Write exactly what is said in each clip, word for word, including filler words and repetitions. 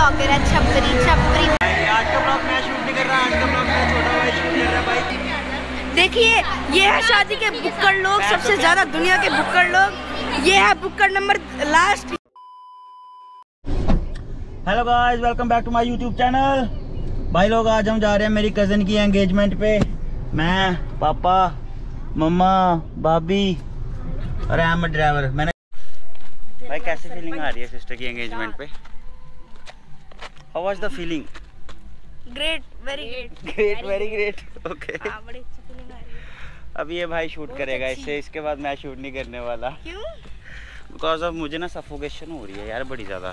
Blogger है छपरी छपरी। आज का ब्लॉग मैं शूट नहीं कर रहा, आज का ब्लॉग मेरा छोटा भाई शूट कर रहा है भाई। देखिए ये है शादी के बुक्कर लोग, सबसे ज्यादा दुनिया के बुक्कर लोग। ये है बुक्कर number last. Hello guys, welcome back to my YouTube channel. भाई लोग आज हम जा रहे हैं मेरी कज़न की एंगेजमेंट पे। मैं, पापा, मम्मा, भाभी और अहमद ड्राइवर। मैंने भाई कैसी फीलिंग आ रही है सिस्टर की एंगेजमेंट पे? How was the feeling? Great, very great. Great, very great. Okay. अब ये भाई शूट करेगा, इससे इसके बाद मैं शूट नहीं करने वाला। क्यों? बिकॉज ऑफ मुझे ना सफोकेशन हो रही है यार बड़ी ज़्यादा।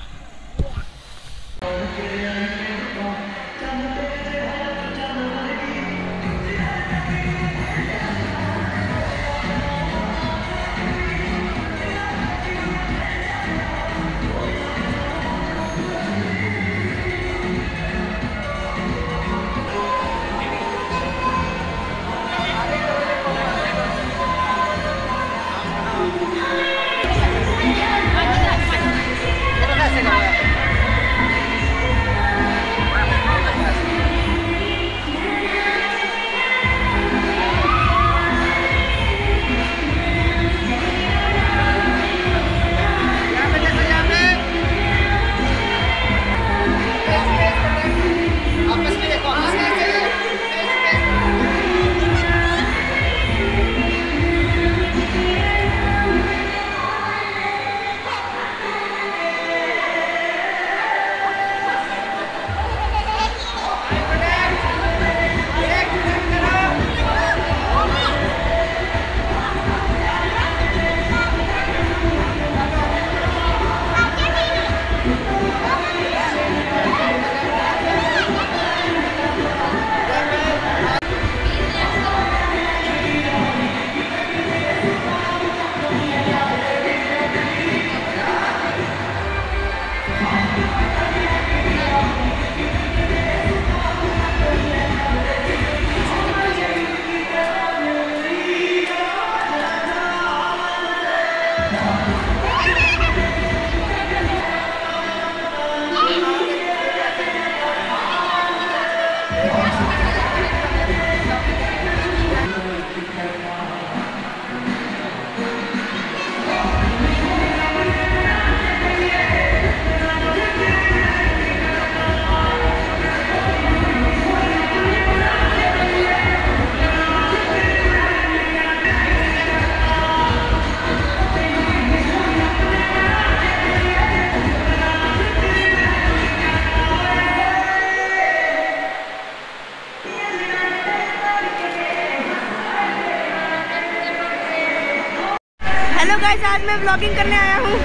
आज मैं व्लॉगिंग करने आया हूँ। यहाँ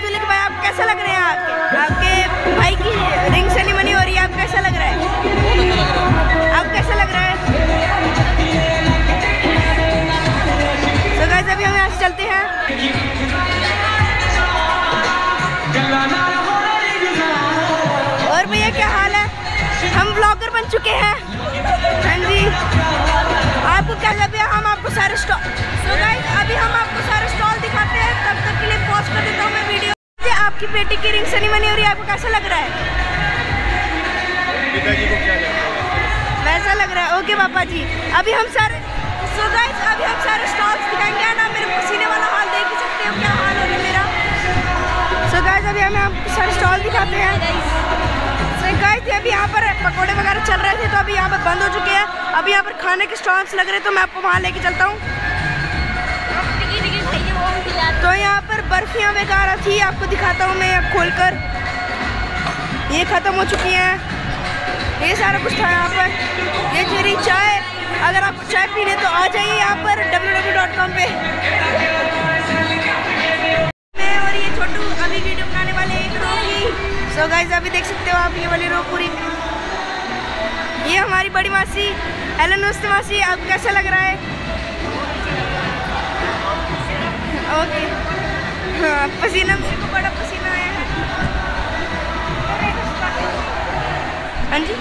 दूल्हे के भाई आप कैसा लग रहे हैं? आपके आपके भाई की रिंग सेरेमनी हो रही है, आप कैसा लग रहा है? आप कैसा लग रहा है? तो गाइस अभी हम यहाँ से चलते हैं। भैया क्या हाल है? हम ब्लॉगर बन चुके हैं। हाँ जी, आपको क्या लगे? हम आपको सारे स्टॉल so guys, अभी हम आपको सारे स्टॉल दिखाते हैं। तब तक के लिए पॉज कर देता हूँ मैं वीडियो। आपकी बेटी की रिंग सेरेमनी हो रही है, आपको कैसा लग रहा है? पिताजी को क्या लग रहा है? वैसा लग रहा है। ओके पापा जी, अभी हम सारे so guys, अभी हम सारे स्टॉल्स दिखाएंगे ना। मेरे पसीने वाला हाल देख ही सकते हो क्या हाल हो रहा है मेरा। सो गाइज अभी हम आपको सारे स्टॉल दिखाते हैं। गाइस अभी यहाँ पर पकोड़े वगैरह चल रहे थे तो अभी यहाँ पर बंद हो चुके हैं। अभी यहाँ पर खाने के स्टॉल्स लग रहे हैं तो मैं आपको वहाँ लेके चलता हूँ। तो यहाँ पर बर्फियाँ वगैरह थी, आपको दिखाता हूँ मैं यहाँ खोल कर। ये ख़त्म हो चुकी हैं। ये सारा कुछ था यहाँ पर। ये मेरी चाय, अगर आप चाय पीने तो आ जाइए यहाँ पर डब्ल्यू डब्ल्यू डॉट कॉम पे। मैं और ये छोटू अभी वीडियो बनाने वाले एक रोगी। सो गाइस अभी देख सकते हो आप ये वाली रो पूरी। ये हमारी बड़ी मासी। हेलो नमस्ते मासी, आप कैसा लग रहा है? ओके, हाँ पसीना, मेरे को बड़ा पसीना आया है। हाँ जी,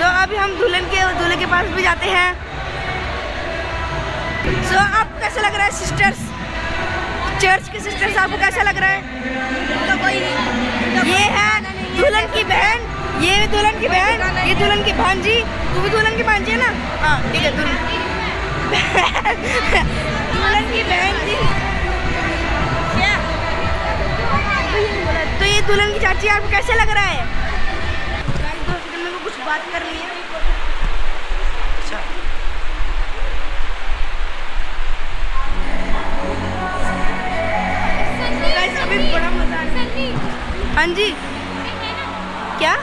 सो so, अभी हम दुल्हन के दूल्हे के पास भी जाते हैं। सो so, आपको कैसा लग रहा है सिस्टर्स, चर्च के सिस्टर्स, आपको कैसा लग रहा है? तो कोई नहीं। ये है दुल्हन की बहन, ये भी दुल्हन की बहन, ये दुल्हन की भांजी, तू भी दुल्हन की भांजी है ना? हाँ ठीक है, दुल्हन दुल्हन की बहन जी। तो ये दुल्हन की चाची, आपको कैसा लग रहा है? दो सेकंड में कुछ बात करनी है। अच्छा गाइस, अभी बड़ा मजा आ रहा। हाँ जी, क्या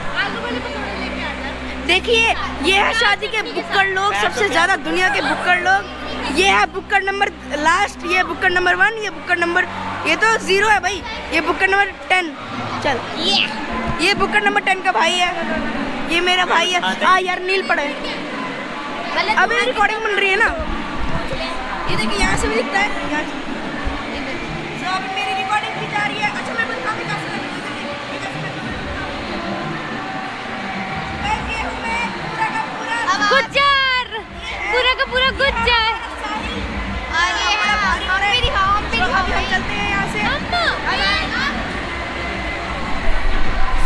देखिए, ये है शादी के बुक्कड़ लोग, सबसे ज़्यादा दुनिया के बुक्कड़ लोग। ये है बुक्कड़ नंबर लास्ट, ये बुक्कड़ नंबर वन, ये बुक्कड़ नंबर, ये तो ज़ीरो है भाई, ये बुक्कड़ नंबर टेन। चल ये बुक्कड़ नंबर टेन का भाई है, ये मेरा भाई है। हाँ यार नील पड़े, अभी रिकॉर्डिंग बन रही है ना, ये देखिए यहाँ से भी दिखता है, यहाँ से। तो अभी मेरी रिकॉर्डिंग की जा रही है। अच्छा मैं गुज्जर, पूरा का पूरा गुज्जर। और ये और मेरी हम पे हम चलते हैं यहाँ से।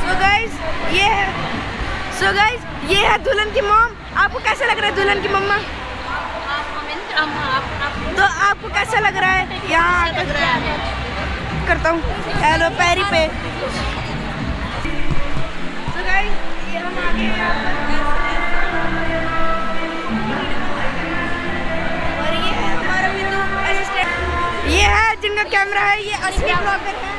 सो गाइस ये है, सो गाइस ये है दुल्हन की मॉम। आपको कैसा लग रहा है दुल्हन की मम्मा? तो आपको कैसा लग रहा है? यहाँ करता हूँ हेलो पैरी पे। सो गाइस ये हम आ गए हैं, ये है जिनका कैमरा है, ये असली ब्लॉगर है।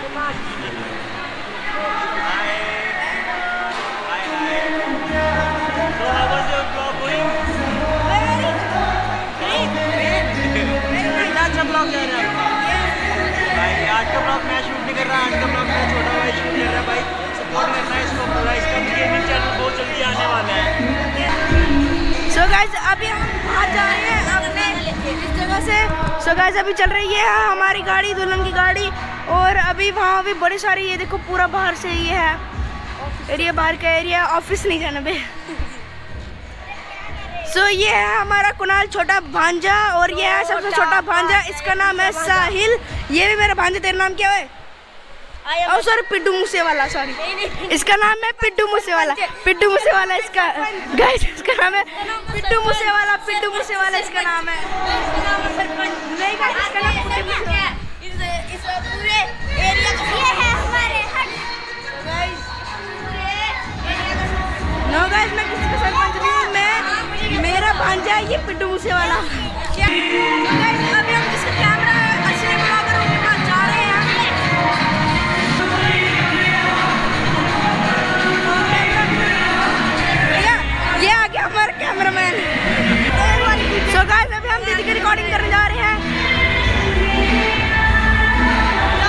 आज का ब्लॉग मैं शूट नहीं कर रहा, आज का ब्लॉग मेरा छोटा भाई शूट कर रहा है। भाई सपोर्ट करना है इसको पूरा, इसका गेमिंग चैनल बहुत जल्दी आने वाला है। सो गाइस अभी हम बाहर जा रहे हैं अपने इस जगह से। सो so गाइस अभी चल रही है हमारी गाड़ी, दुल्हन की गाड़ी, और अभी वहाँ भी बड़ी सारी, ये देखो पूरा बाहर से ये है एरिया, बाहर का एरिया, ऑफिस नहीं जाना बे। सो so ये है हमारा कुणाल छोटा भांजा, और ये है सबसे छोटा भांजा, इसका नाम है साहिल। ये भी मेरा भांजा। तेरा नाम क्या है? और सॉरी पिड्डू मूसे वाला, सॉरी इसका नाम है पिड्डू मूसे वाला, पिड्डू मूसे वाला इसका गाइस, इसका नाम है पिड्डू मूसे वाला, पिड्डू मूसे वाला इसका नाम है। नहीं गाइस इसका नाम पिड्डू मूसे वाला है। इस पूरे एरिया का ये है हमारे गाइस, पूरे एरिया का। नो गाइस मैं किसी के सरपंच नहीं हूं, मैं मेरा भांजा है ये पिड्डू मूसे वाला। गाइस अभी हम किसके कैमरा असली ब्लॉगर उनके पास जा रहे हैं। हमारा कैमरामैन। सो गाइस अभी हम दीदी की रिकॉर्डिंग करने जा रहे हैं।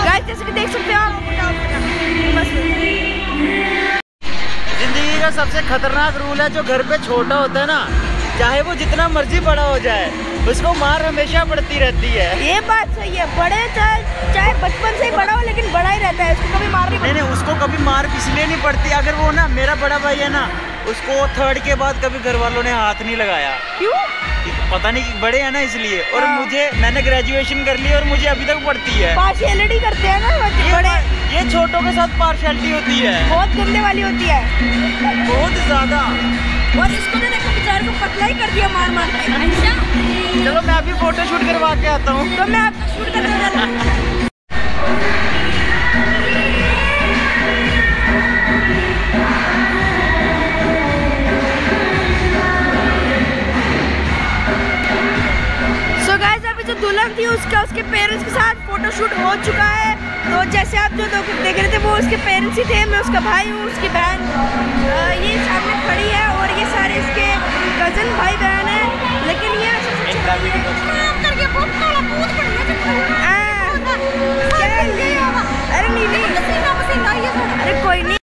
गाइस जैसे कि देख सकते हो आप, जिंदगी का सबसे खतरनाक रूल है, जो घर पे छोटा होता है ना, चाहे वो जितना मर्जी बड़ा हो जाए, उसको मार हमेशा पड़ती रहती है। ये बात सही है, बड़े चाहे बचपन से ही बड़ा हो लेकिन बड़ा ही रहता है, उसको कभी मार नहीं, नहीं उसको कभी मार इसलिए नहीं पड़ती। अगर वो ना मेरा बड़ा भाई है ना, उसको थर्ड के बाद कभी घर वालों ने हाथ नहीं लगाया। क्यों? पता नहीं, बड़े है ना इसलिए। और मुझे, मैंने ग्रेजुएशन कर ली और मुझे अभी तक पढ़ती है। पार्शियलिटी करते हैं ना बड़े, ये छोटों के साथ पार्शियलिटी होती है, बहुत गंदे वाली होती है, बहुत ज्यादा। और इसको तो देखो बेचारे को पतला ही कर दिया मार मार के। चलो मैं अभी फोटो शूट करवा के आता हूँ, तो मैं आपको शूट करवा। जो दुल्हन थी उसका उसके पेरेंट्स के साथ फोटोशूट हो चुका है। तो जैसे आप जो देख रहे थे वो उसके पेरेंट्स ही थे, मैं उसका भाई हूँ, उसकी बहन ये सामने खड़ी है, और ये सारे इसके कज़न भाई बहन है। लेकिन ये अरे कोई नहीं,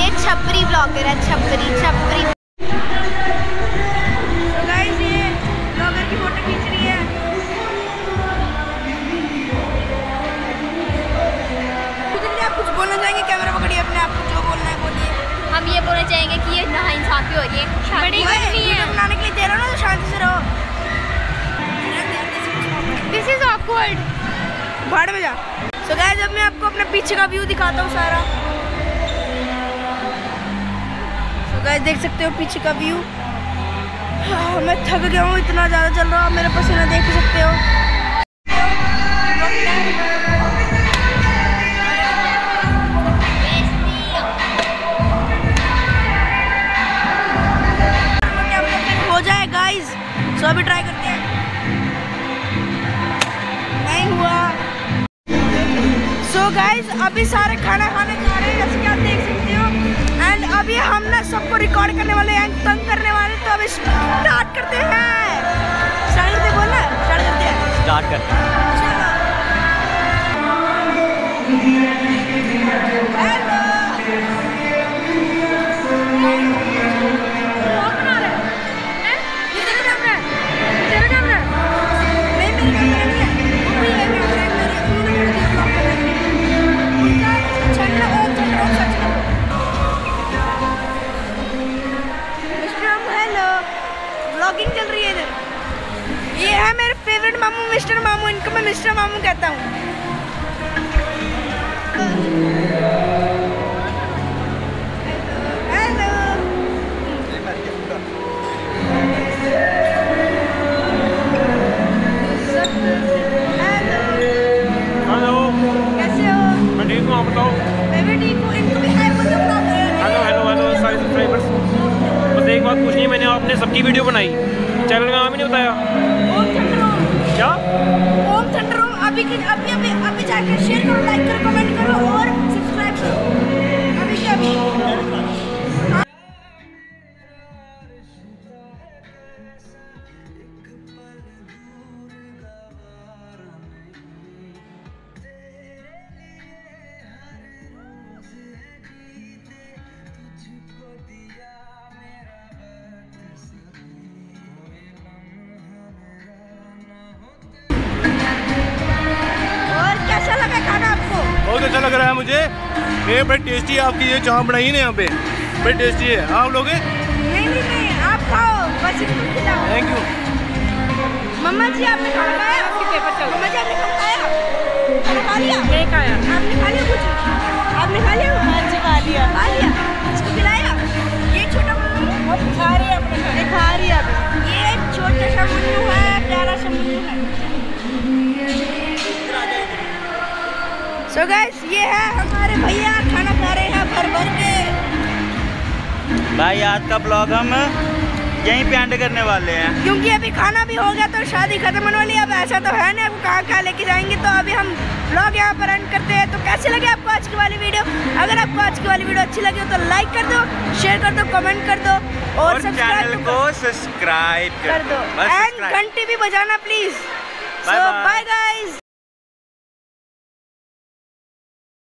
ये छपरी ब्लॉगर है, छपरी छपरी। बोलना चाहेंगे, कैमरा पकड़िए, अपने आप को जो बोलना है बोलिए। हम हम ये बोलना चाहेंगे कि ये ना इंसाफी हो रही है, बड़ी गलती है। बनाने के लिए दे रहा हूँ ना, शांति से रहो। This is awkward. बाढ़ बजा। सो गाइस अब मैं आपको अपने पीछे का व्यू दिखाता हूँ सारा। सो गाइस देख सकते हो पीछे का व्यू। मैं थक गया हूँ, इतना ज़्यादा चल रहा है, मेरा पसीना देख सकते हो। हो जाए गाइस, सो अभी ट्राई करते हैं। नहीं हुआ। सो गाइस अभी सारे खाना खाने जा रहे हैं, जैसे कि आप देख सकते हो। एंड अभी हम ना सबको रिकॉर्ड करने वाले हैं, तंग करने वाले, तो अभी स्टार्ट करते हैं। स्टार्ट करते बोलना, स्टार्ट करते हैं, स्टार्ट करते चल रही है इधर। ये है मेरे फेवरेट मामू मिस्टर मामू, इनको मैं मिस्टर मामू कहता हूँ। हेलो हेलो, कैसे हो? मैं ठीक हूँ, आप बताओ? मैं भी ठीक हूँ। इनको भी हाय बोलो। हेलो हेलो हेलो सारे सब्सक्राइबर्स, बस एक बात पूछनी है, मैंने आपने सबकी वीडियो बनाई, चैनल का नाम ही नहीं बताया। Om Thunder Vlogs. क्या? Om Thunder Vlogs. अभी की अभी अभी अभी जाकर शेयर करो, लाइक करो, कमेंट करो और सब्सक्राइब करो। अभी के अभी। बहुत अच्छा लग रहा है मुझे, ये बड़ी टेस्टी है आपकी ये चाप बनाई ना, यहाँ पे बड़ी टेस्टी है। आप लोगे? नहीं नहीं नहीं, आप खाओ, बस इनको खिलाओ। Thank you. मम्मा जी आपने खाना खाया? आपके पेपर चल। मम्मा जी आपने खाना खाया? नहीं खाया। आपने खा लिया कुछ? आपने खा लिया? हाँ जी खा लिया। खा लिया, इसको खिलाया। ये छोटा मम्मा खा रही है, अपने खा रही है। ये छोटा सा मुन्नू है, प्यारा सा मुन्नू है। तो गाइस ये है हमारे भैया, खाना खा रहे हैं भर भर के। भाई आज का ब्लॉग हम यहीं पे एंड करने वाले हैं, क्योंकि अभी खाना भी हो गया तो शादी खत्म होने वाली है। अब ऐसा तो है ना, आपको कहाँ कहाँ लेके जाएंगे, तो अभी हम ब्लॉग यहाँ पर एंड करते हैं। तो कैसे लगे आपको आज की वाली वीडियो? अगर आपको आज की वाली वीडियो अच्छी लगी हो तो लाइक कर दो, शेयर कर दो, कमेंट कर दो और चैनल को सब्सक्राइब कर दो एंड घंटी भी बजाना प्लीज। Bye guys.